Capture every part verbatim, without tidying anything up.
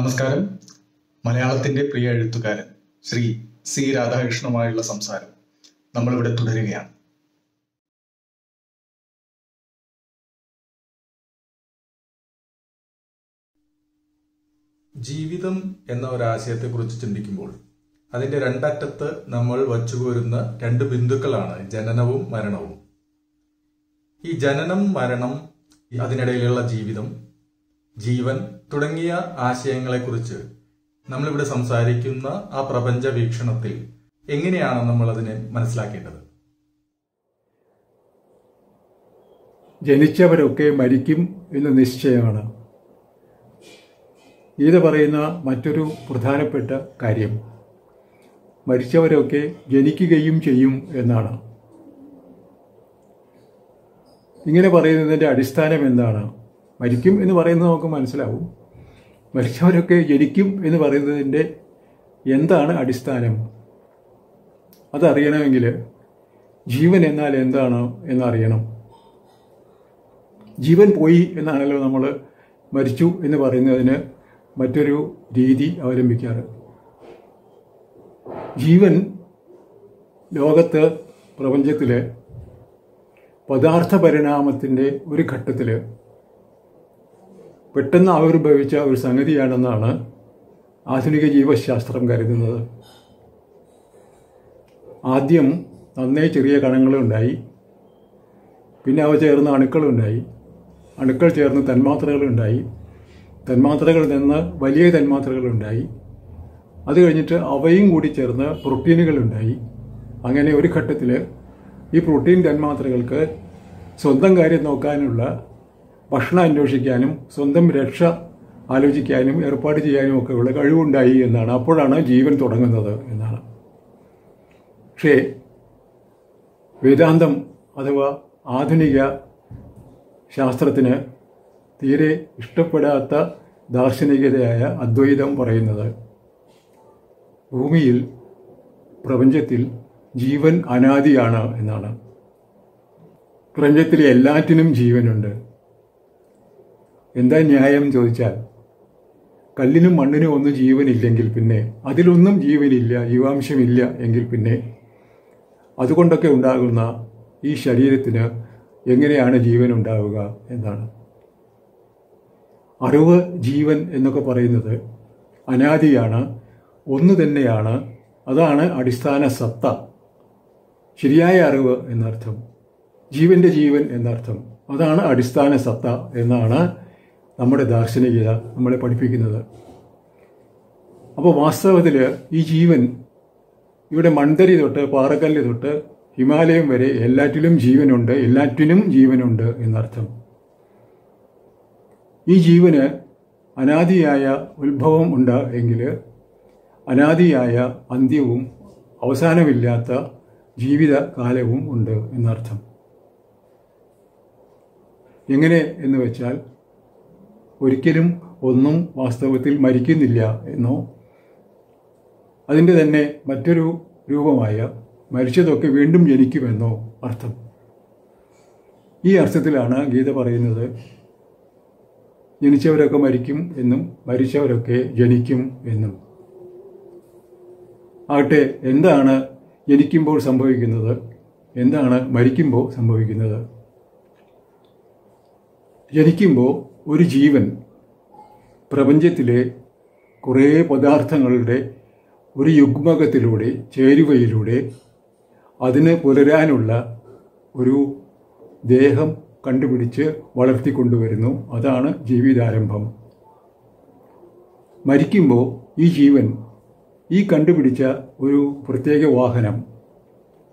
നമസ്കാരം. മലയാളത്തിൻ്റെ പ്രിയ എഴുത്തുകാരൻ ശ്രീ സി രാധാകൃഷ്ണനുമായുള്ള സംസാരം നമ്മളിവിടെ തുടരുകയാണ്. ജീവിതം എന്ന ഒരാശയത്തെക്കുറിച്ച് ചിന്തിക്കുമ്പോൾ അതിൻ്റെ രണ്ടറ്റത്ത് നമ്മൾ വച്ചുകോരുന്ന രണ്ട് ബിന്ദുക്കളാണ് ജനനവും മരണവും. ഈ ജനനം, മരണം, അതിനിടയിലുള്ള ജീവിതം, ജീവൻ തുടങ്ങിയ ആശയങ്ങളെക്കുറിച്ച് നമ്മളിവിടെ സംസാരിക്കുന്ന ആ പ്രപഞ്ച വീക്ഷണത്തിൽ എങ്ങനെയാണ് നമ്മൾ അതിനെ മനസ്സിലാക്കേണ്ടത്? ജനിച്ചവരൊക്കെ മരിക്കും എന്ന് നിശ്ചയമാണ്. ഇത് പറയുന്ന മറ്റൊരു പ്രധാനപ്പെട്ട കാര്യം മരിച്ചവരൊക്കെ ജനിക്കുകയും ചെയ്യും എന്നാണ്. ഇങ്ങനെ പറയുന്നതിൻ്റെ അടിസ്ഥാനം എന്താണ്? മരിക്കും എന്ന് പറയുന്നത് നമുക്ക് മനസ്സിലാവും. മരിച്ചവരൊക്കെ ജനിക്കും എന്ന് പറയുന്നതിൻ്റെ എന്താണ് അടിസ്ഥാനം? അതറിയണമെങ്കിൽ ജീവൻ എന്നാൽ എന്താണ് എന്നറിയണം. ജീവൻ പോയി എന്നാണല്ലോ നമ്മൾ മരിച്ചു എന്ന് പറയുന്നതിന് മറ്റൊരു രീതി അവലംബിക്കാറ്. ജീവൻ ലോകത്ത്, പ്രപഞ്ചത്തിൽ പദാർത്ഥ പരിണാമത്തിൻ്റെ ഒരു ഘട്ടത്തിൽ പെട്ടെന്ന് ആവിർഭവിച്ച ഒരു സംഗതിയാണെന്നാണ് ആധുനിക ജീവശാസ്ത്രം കരുതുന്നത്. ആദ്യം നന്നേ ചെറിയ കണങ്ങളുണ്ടായി, പിന്നെ അവ ചേർന്ന് അണുക്കളുണ്ടായി, അണുക്കൾ ചേർന്ന് തന്മാത്രകളുണ്ടായി, തന്മാത്രകളിൽ നിന്ന് വലിയ തന്മാത്രകളുണ്ടായി, അത് കഴിഞ്ഞിട്ട് അവയും കൂടി ചേർന്ന് പ്രോട്ടീനുകളുണ്ടായി. അങ്ങനെ ഒരു ഘട്ടത്തിൽ ഈ പ്രോട്ടീൻ തന്മാത്രകൾക്ക് സ്വന്തം കാര്യം നോക്കാനുള്ള, ഭക്ഷണം അന്വേഷിക്കാനും സ്വന്തം രക്ഷ ആലോചിക്കാനും ഏർപ്പാട് ചെയ്യാനും ഒക്കെയുള്ള കഴിവുണ്ടായി എന്നാണ്. അപ്പോഴാണ് ജീവൻ തുടങ്ങുന്നത് എന്നാണ്. പക്ഷേ വേദാന്തം അഥവാ ആധുനിക ശാസ്ത്രത്തിന് തീരെ ഇഷ്ടപ്പെടാത്ത ദാർശനികതയായ അദ്വൈതം പറയുന്നത് ഭൂമിയിൽ, പ്രപഞ്ചത്തിൽ ജീവൻ അനാദിയാണ് എന്നാണ്. പ്രപഞ്ചത്തിലെ എല്ലാറ്റിനും ജീവനുണ്ട്. എന്താ ന്യായം ചോദിച്ചാൽ, കല്ലിനും മണ്ണിനും ഒന്നും ജീവനില്ലെങ്കിൽ പിന്നെ, അതിലൊന്നും ജീവനില്ല, ജീവാംശമില്ല എങ്കിൽ പിന്നെ അതുകൊണ്ടൊക്കെ ഉണ്ടാകുന്ന ഈ ശരീരത്തിന് എങ്ങനെയാണ് ജീവൻ ഉണ്ടാവുക എന്നാണ്. അറിവ്, ജീവൻ എന്നൊക്കെ പറയുന്നത് അനാദിയാണ്, ഒന്ന് തന്നെയാണ്, അതാണ് അടിസ്ഥാന സത്ത, ശരിയായ അറിവ് എന്നർത്ഥം, ജീവൻ്റെ ജീവൻ എന്നർത്ഥം, അതാണ് അടിസ്ഥാന സത്ത എന്നാണ് നമ്മുടെ ദാർശനികത നമ്മളെ പഠിപ്പിക്കുന്നത്. അപ്പോൾ വാസ്തവത്തിൽ ഈ ജീവൻ ഇവിടെ മൺതരി തൊട്ട് പാറക്കല്ല് തൊട്ട് ഹിമാലയം വരെ എല്ലാറ്റിലും ജീവനുണ്ട്, എല്ലാറ്റിനും ജീവനുണ്ട് എന്നർത്ഥം. ഈ ജീവന് അനാദിയായ ഉത്ഭവം ഉണ്ട് എങ്കിൽ അനാദിയായ അന്ത്യവും അവസാനമില്ലാത്ത ജീവിത കാലവും ഉണ്ട് എന്നർത്ഥം. എങ്ങനെ എന്ന് വെച്ചാൽ, ഒരിക്കലും ഒന്നും വാസ്തവത്തിൽ മരിക്കുന്നില്ല എന്നോ, അതിൻ്റെ തന്നെ മറ്റൊരു രൂപമായ മരിച്ചതൊക്കെ വീണ്ടും ജനിക്കുമെന്നോ അർത്ഥം. ഈ അർത്ഥത്തിലാണ് ഗീത പറയുന്നത് ജനിച്ചവരൊക്കെ മരിക്കും എന്നും മരിച്ചവരൊക്കെ ജനിക്കും എന്നും. ആകട്ടെ, എന്താണ് ജനിക്കുമ്പോൾ സംഭവിക്കുന്നത്, എന്താണ് മരിക്കുമ്പോൾ സംഭവിക്കുന്നത്? ജനിക്കുമ്പോൾ ഒരു ജീവൻ പ്രപഞ്ചത്തിലെ കുറേ പദാർത്ഥങ്ങളുടെ ഒരു യുഗ്മകത്തിലൂടെ, ചേരുവയിലൂടെ അതിന് പുലരാനുള്ള ഒരു ദേഹം കണ്ടുപിടിച്ച് വളർത്തിക്കൊണ്ടുവരുന്നു. അതാണ് ജീവിതാരംഭം. മരിക്കുമ്പോൾ ഈ ജീവൻ ഈ കണ്ടുപിടിച്ച ഒരു പ്രത്യേക വാഹനം,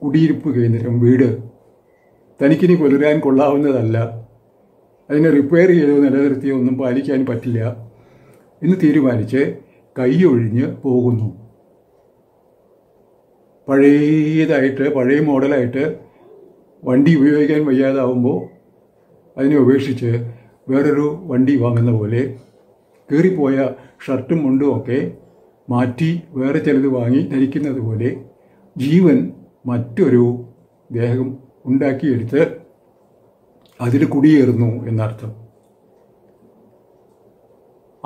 കുടിയിരിപ്പ് കേന്ദ്രം, വീട് തനിക്കിനി പുലരാൻ കൊള്ളാവുന്നതല്ല, അതിനെ റിപ്പയർ ചെയ്തോ നിലനിർത്തിയോ ഒന്നും പാലിക്കാൻ പറ്റില്ല എന്ന് തീരുമാനിച്ച് കൈയൊഴിഞ്ഞ് പോകുന്നു. പഴയതായിട്ട്, പഴയ മോഡലായിട്ട് വണ്ടി ഉപയോഗിക്കാൻ വയ്യാതാവുമ്പോൾ അതിനെ ഉപേക്ഷിച്ച് വേറൊരു വണ്ടി വാങ്ങുന്ന പോലെ കീറിപ്പോയ ഷർട്ടും മുണ്ടും ഒക്കെ മാറ്റി വേറെ ചിലത് വാങ്ങി ധരിക്കുന്നത് പോലെ ജീവൻ മറ്റൊരു ദേഹം ഉണ്ടാക്കിയെടുത്ത് അതിൽ കുടിയേറുന്നു എന്നർത്ഥം.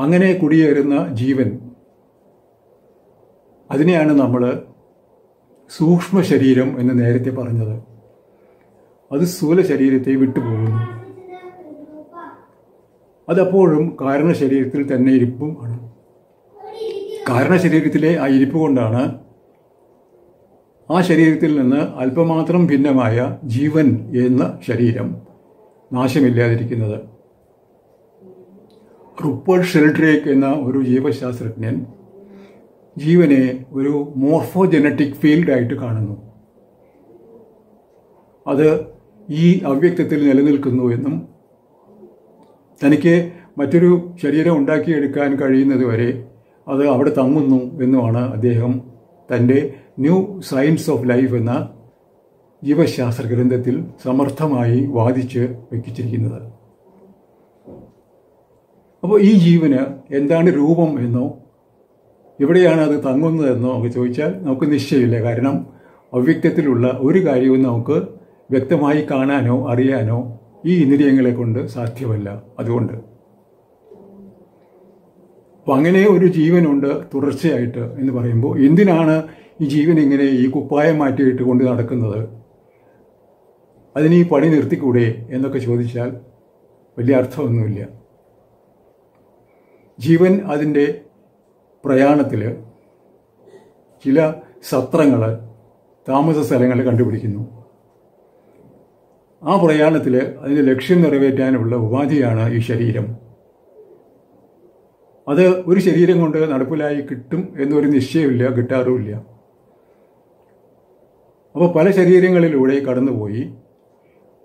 അങ്ങനെ കുടിയേറുന്ന ജീവൻ അതിനെയാണ് നമ്മൾ സൂക്ഷ്മ ശരീരം എന്ന് നേരത്തെ പറഞ്ഞത്. അത് സ്ഥൂല ശരീരത്തെ വിട്ടുപോകുന്നു. അതപ്പോഴും കാരണശരീരത്തിൽ തന്നെ ഇരിപ്പും ആണ്. കാരണശരീരത്തിലെ ആ ഇരിപ്പ് കൊണ്ടാണ് ആ ശരീരത്തിൽ നിന്ന് അല്പമാത്രം ഭിന്നമായ ജീവൻ എന്ന ശരീരം നാശമില്ലാതിരിക്കുന്നത്. റുപ്പേർട്ട് ഷെൽഡ്രേക്ക് എന്ന ഒരു ജീവശാസ്ത്രജ്ഞൻ ജീവനെ ഒരു മോർഫോജനറ്റിക് ഫീൽഡായിട്ട് കാണുന്നു. അത് ഈ അവ്യക്തത്തിൽ നിലനിൽക്കുന്നു എന്നും തനിക്ക് മറ്റൊരു ശരീരം ഉണ്ടാക്കിയെടുക്കാൻ കഴിയുന്നതുവരെ അത് അവിടെ തങ്ങുന്നു എന്നുമാണ് അദ്ദേഹം തൻ്റെ ന്യൂ സയൻസ് ഓഫ് ലൈഫ് എന്ന ജീവശാസ്ത്ര ഗ്രന്ഥത്തിൽ സമർത്ഥമായി വാദിച്ച് വെക്കിച്ചിരിക്കുന്നത്. അപ്പോൾ ഈ ജീവന് എന്താണ് രൂപം എന്നോ എവിടെയാണ് അത് തങ്ങുന്നതെന്നോ ഒക്കെ ചോദിച്ചാൽ നമുക്ക് നിശ്ചയമില്ല. കാരണം അവ്യക്തത്തിലുള്ള ഒരു കാര്യവും നമുക്ക് വ്യക്തമായി കാണാനോ അറിയാനോ ഈ ഇന്ദ്രിയങ്ങളെ കൊണ്ട് സാധ്യമല്ല. അതുകൊണ്ട് അപ്പം അങ്ങനെ ഒരു ജീവനുണ്ട് തുടർച്ചയായിട്ട് എന്ന് പറയുമ്പോൾ എന്തിനാണ് ഈ ജീവൻ ഇങ്ങനെ ഈ കുപ്പായം മാറ്റിയിട്ട് കൊണ്ട് നടക്കുന്നത്, അതിന് ഈ പണി നിർത്തിക്കൂടെ എന്നൊക്കെ ചോദിച്ചാൽ വലിയ അർത്ഥമൊന്നുമില്ല. ജീവൻ അതിൻ്റെ പ്രയാണത്തിൽ ചില സത്രങ്ങൾ, താമസ സ്ഥലങ്ങൾ കണ്ടുപിടിക്കുന്നു. ആ പ്രയാണത്തിൽ അതിൻ്റെ ലക്ഷ്യം നിറവേറ്റാനുള്ള ഉപാധിയാണ് ഈ ശരീരം. അത് ഒരു ശരീരം കൊണ്ട് നടപ്പിലായി കിട്ടും എന്നൊരു നിശ്ചയമില്ല, കിട്ടാറുമില്ല. അപ്പോൾ പല ശരീരങ്ങളിലൂടെ കടന്നുപോയി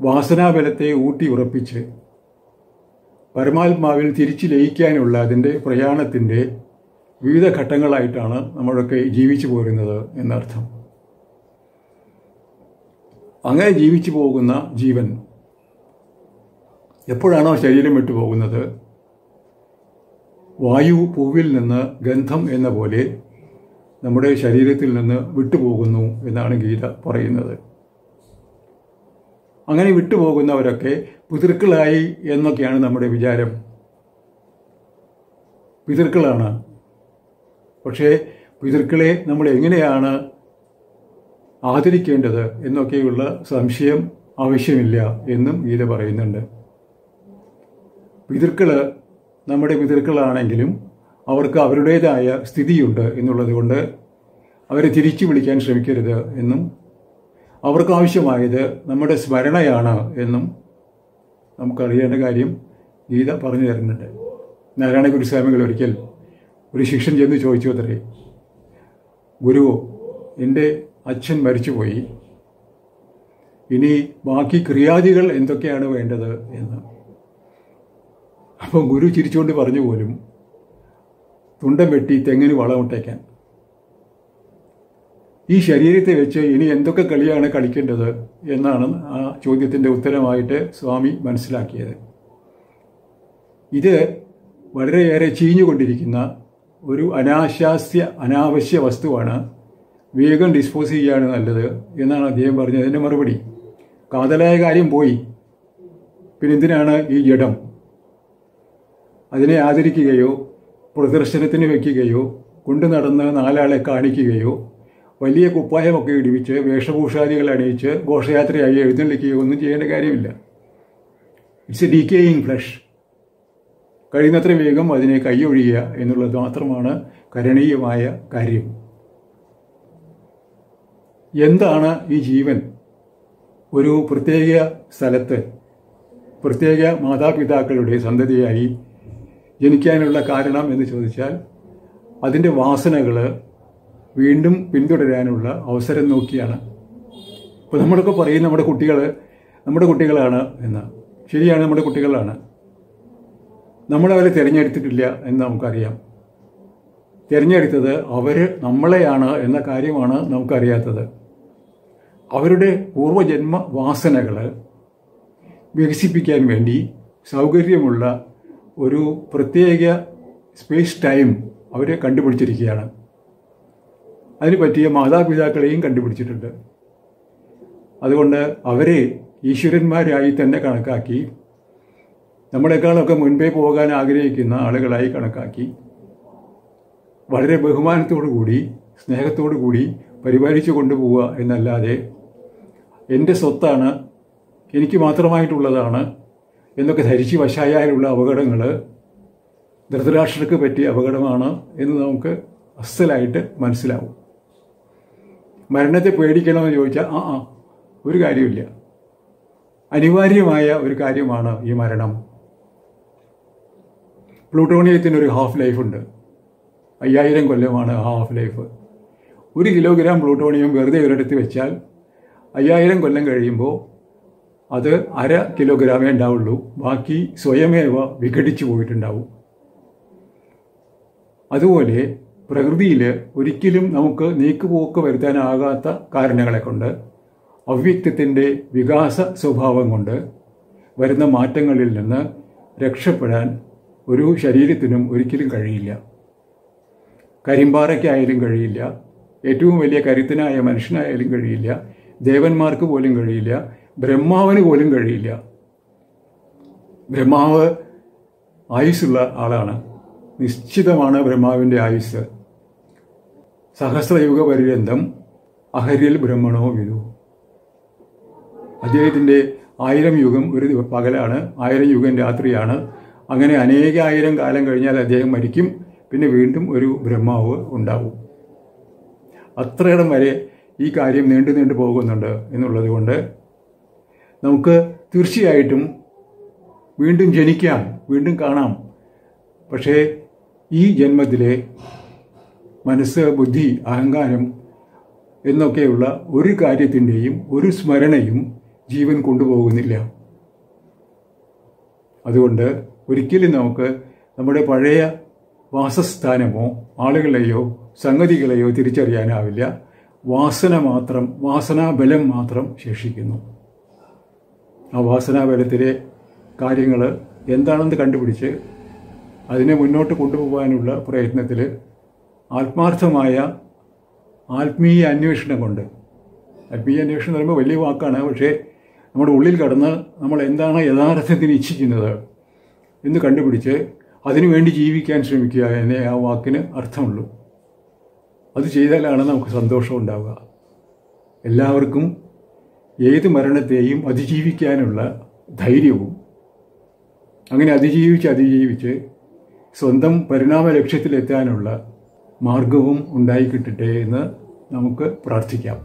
വാസനാബലത്തെ ഊട്ടി ഉറപ്പിച്ച് പരമാത്മാവിൽ തിരിച്ചു ലയിക്കാനുള്ള അതിൻ്റെ പ്രയാണത്തിൻ്റെ വിവിധ ഘട്ടങ്ങളായിട്ടാണ് നമ്മളൊക്കെ ജീവിച്ചു പോരുന്നത് എന്നർത്ഥം. അങ്ങനെ ജീവിച്ചു പോകുന്ന ജീവൻ എപ്പോഴാണോ ശരീരം വിട്ടുപോകുന്നത്, വായു പൂവിൽ നിന്ന് ഗന്ധം എന്ന പോലെ നമ്മുടെ ശരീരത്തിൽ നിന്ന് വിട്ടുപോകുന്നു എന്നാണ് ഗീത പറയുന്നത്. അങ്ങനെ വിട്ടുപോകുന്നവരൊക്കെ പിതൃക്കളായി എന്നൊക്കെയാണ് നമ്മുടെ വിചാരം. പിതൃക്കളാണ്. പക്ഷേ പിതൃക്കളെ നമ്മൾ എങ്ങനെയാണ് ആദരിക്കേണ്ടത് എന്നൊക്കെയുള്ള സംശയം ആവശ്യമില്ല എന്നും ഗീത പറയുന്നുണ്ട്. പിതൃക്കൾ നമ്മുടെ പിതൃക്കളാണെങ്കിലും അവർക്ക് അവരുടേതായ സ്ഥിതിയുണ്ട് എന്നുള്ളത് കൊണ്ട് അവരെ തിരിച്ചു വിളിക്കാൻ ശ്രമിക്കരുത് എന്നും അവർക്കാവശ്യമായത് നമ്മുടെ സ്മരണയാണ് എന്നും നമുക്കറിയേണ്ട കാര്യം ഗീത പറഞ്ഞു തരുന്നുണ്ട്. നാരായണ ഗുരുസ്വാമികൾ ഒരിക്കൽ ഒരു ശിഷ്യൻ ചെന്ന് ചോദിച്ചു അത്രേ, ഗുരുവോ, എൻ്റെ അച്ഛൻ മരിച്ചുപോയി, ഇനി ബാക്കി ക്രിയാദികൾ എന്തൊക്കെയാണ് വേണ്ടത് എന്ന്. അപ്പം ഗുരു ചിരിച്ചുകൊണ്ട് പറഞ്ഞു പോലും, തുണ്ടം വെട്ടി തെങ്ങിന് വളമിട്ടേക്കാൻ. ഈ ശരീരത്തെ വെച്ച് ഇനി എന്തൊക്കെ കളിയാണ് കളിക്കേണ്ടത് എന്നാണ് ആ ചോദ്യത്തിൻ്റെ ഉത്തരമായിട്ട് സ്വാമി മനസ്സിലാക്കിയത്. ഇത് വളരെയേറെ ചീഞ്ഞുകൊണ്ടിരിക്കുന്ന ഒരു അനാശാസ്യ അനാവശ്യ വസ്തുവാണ്, വേഗം ഡിസ്പോസ് ചെയ്യുകയാണ് നല്ലത് എന്നാണ് അദ്ദേഹം പറഞ്ഞത്. അതിൻ്റെ മറുപടി, കാതലായ കാര്യം പോയി, പിന്നെ എന്തിനാണ് ഈ ജഡം? അതിനെ ആദരിക്കുകയോ പ്രദർശനത്തിന് വയ്ക്കുകയോ കൊണ്ടു നടന്ന് നാലാളെ കാണിക്കുകയോ വലിയ കുപ്പായമൊക്കെ ഇടിവിച്ച് വേഷഭൂഷാദികൾ അണിയിച്ച് ഘോഷയാത്രയായി എഴുന്നള്ളിക്കുകയോ ഒന്നും ചെയ്യേണ്ട കാര്യമില്ല. It's a decaying flesh. കഴിയുന്നത്ര വേഗം അതിനെ കൈയൊഴിയുക എന്നുള്ളത് മാത്രമാണ് കരണീയമായ കാര്യം. എന്താണ് ഈ ജീവൻ? ഒരു പ്രത്യേക സ്ഥലത്ത് പ്രത്യേക മാതാപിതാക്കളുടെ സന്തതിയായി ജനിക്കാനുള്ള കാരണം എന്ന് ചോദിച്ചാൽ അതിൻ്റെ വാസനകൾ വീണ്ടും പിന്തുടരാനുള്ള അവസരം നോക്കിയാണ്. ഇപ്പോൾ നമ്മളൊക്കെ പറയും നമ്മുടെ കുട്ടികൾ നമ്മുടെ കുട്ടികളാണ് എന്ന്. ശരിയാണ്, നമ്മുടെ കുട്ടികളാണ്. നമ്മളവരെ തിരഞ്ഞെടുത്തിട്ടില്ല എന്ന് നമുക്കറിയാം. തിരഞ്ഞെടുത്തത് അവർ നമ്മളെയാണ് എന്ന കാര്യമാണ് നമുക്കറിയാത്തത്. അവരുടെ പൂർവ്വജന്മ വാസനകൾ വികസിപ്പിക്കാൻ വേണ്ടി സൗകര്യമുള്ള ഒരു പ്രത്യേക സ്പേസ് ടൈം അവർ കണ്ടുപിടിച്ചിരിക്കുകയാണ്. അതിന് പറ്റിയ മാതാപിതാക്കളെയും കണ്ടുപിടിച്ചിട്ടുണ്ട്. അതുകൊണ്ട് അവരെ ഈശ്വരന്മാരായി തന്നെ കണക്കാക്കി നമ്മളെക്കാളൊക്കെ മുൻപേ പോകാൻ ആഗ്രഹിക്കുന്ന ആളുകളായി കണക്കാക്കി വളരെ ബഹുമാനത്തോടു കൂടി സ്നേഹത്തോടു കൂടി പരിപാലിച്ചു കൊണ്ടുപോവുക എന്നല്ലാതെ എൻ്റെ സ്വത്താണ്, എനിക്ക് മാത്രമായിട്ടുള്ളതാണ് എന്നൊക്കെ ധരിച്ച് വശായാലുള്ള അപകടങ്ങൾ ധൃതരാഷ്ട്രർക്ക് പറ്റിയ അപകടമാണ് എന്ന് നമുക്ക് അസലായിട്ട് മനസ്സിലാവും. മരണത്തെ പേടിക്കണമെന്ന് ചോദിച്ചാൽ ആ ആ ഒരു കാര്യമില്ല. അനിവാര്യമായ ഒരു കാര്യമാണ് ഈ മരണം. പ്ലൂട്ടോണിയത്തിനൊരു ഹാഫ് ലൈഫുണ്ട്. അയ്യായിരം കൊല്ലമാണ് ഹാഫ് ലൈഫ്. ഒരു കിലോഗ്രാം പ്ലൂട്ടോണിയം വെറുതെ ഒരിടത്ത് വെച്ചാൽ അയ്യായിരം കൊല്ലം കഴിയുമ്പോൾ അത് അര കിലോഗ്രാമേ ഉണ്ടാവുള്ളൂ. ബാക്കി സ്വയമേവ വിഘടിച്ചു പോയിട്ടുണ്ടാവും. അതുപോലെ പ്രകൃതിയിൽ ഒരിക്കലും നമുക്ക് നീക്കുപോക്ക് വരുത്താനാകാത്ത കാരണങ്ങളെ കൊണ്ട്, അവ്യക്തത്തിൻ്റെ വികാസ സ്വഭാവം കൊണ്ട് വരുന്ന മാറ്റങ്ങളിൽ നിന്ന് രക്ഷപ്പെടാൻ ഒരു ശരീരത്തിനും ഒരിക്കലും കഴിയില്ല. കരിമ്പാറയ്ക്കായാലും കഴിയില്ല, ഏറ്റവും വലിയ കരുത്തനായ മനുഷ്യനായാലും കഴിയില്ല, ദേവന്മാർക്ക് പോലും കഴിയില്ല, ബ്രഹ്മാവിന് പോലും കഴിയില്ല. ബ്രഹ്മാവ് ആയുസ്സുള്ള ആളാണ്. നിശ്ചിതമാണ് ബ്രഹ്മാവിൻ്റെ ആയുസ്. സഹസ്രയുഗ പര്യന്തം അഹര്യൽ ബ്രഹ്മണോ വിദു. അദ്ദേഹത്തിൻ്റെ ആയിരം യുഗം ഒരു പകലാണ്, ആയിരം യുഗം രാത്രിയാണ്. അങ്ങനെ അനേകായിരം കാലം കഴിഞ്ഞാൽ അദ്ദേഹം മരിക്കും. പിന്നെ വീണ്ടും ഒരു ബ്രഹ്മാവ് ഉണ്ടാവും. അത്രയിടം വരെ ഈ കാര്യം നീണ്ടു നീണ്ടു പോകുന്നുണ്ട് എന്നുള്ളത് കൊണ്ട് നമുക്ക് തീർച്ചയായിട്ടും വീണ്ടും ജനിക്കാം, വീണ്ടും കാണാം. പക്ഷേ ഈ ജന്മത്തിലെ മനസ്സ്, ബുദ്ധി, അഹങ്കാരം എന്നൊക്കെയുള്ള ഒരു കാര്യത്തിൻ്റെയും ഒരു സ്മരണയും ജീവൻ കൊണ്ടുപോകുന്നില്ല. അതുകൊണ്ട് ഒരിക്കലും നമുക്ക് നമ്മുടെ പഴയ വാസസ്ഥാനമോ ആളുകളെയോ സംഗതികളെയോ തിരിച്ചറിയാനാവില്ല. വാസന മാത്രം, വാസനാബലം മാത്രം ശേഷിക്കുന്നു. ആ വാസനാബലത്തിലെ കാര്യങ്ങൾ എന്താണെന്ന് കണ്ടുപിടിച്ച് അതിനെ മുന്നോട്ട് കൊണ്ടുപോകാനുള്ള പ്രയത്നത്തിൽ ആത്മാർത്ഥമായ ആത്മീയ അന്വേഷണം കൊണ്ട്, ആത്മീയ അന്വേഷണം എന്ന് പറയുമ്പോൾ വലിയ വാക്കാണ്, പക്ഷേ നമ്മുടെ ഉള്ളിൽ കടന്ന് നമ്മൾ എന്താണ് യഥാർത്ഥത്തിന് ഇച്ഛിക്കുന്നത് എന്ന് കണ്ടുപിടിച്ച് അതിനുവേണ്ടി ജീവിക്കാൻ ശ്രമിക്കുക എന്നേ ആ വാക്കിന് അർത്ഥമുള്ളൂ. അത് ചെയ്താലാണ് നമുക്ക് സന്തോഷം ഉണ്ടാവുക. എല്ലാവർക്കും ഏത് മരണത്തെയും അതിജീവിക്കാനുള്ള ധൈര്യവും, അങ്ങനെ അതിജീവിച്ച് അതിജീവിച്ച് സ്വന്തം പരിണാമ ലക്ഷ്യത്തിലെത്താനുള്ള മാർഗവും ഉണ്ടായിക്കിട്ടട്ടെ എന്ന് നമുക്ക് പ്രാർത്ഥിക്കാം.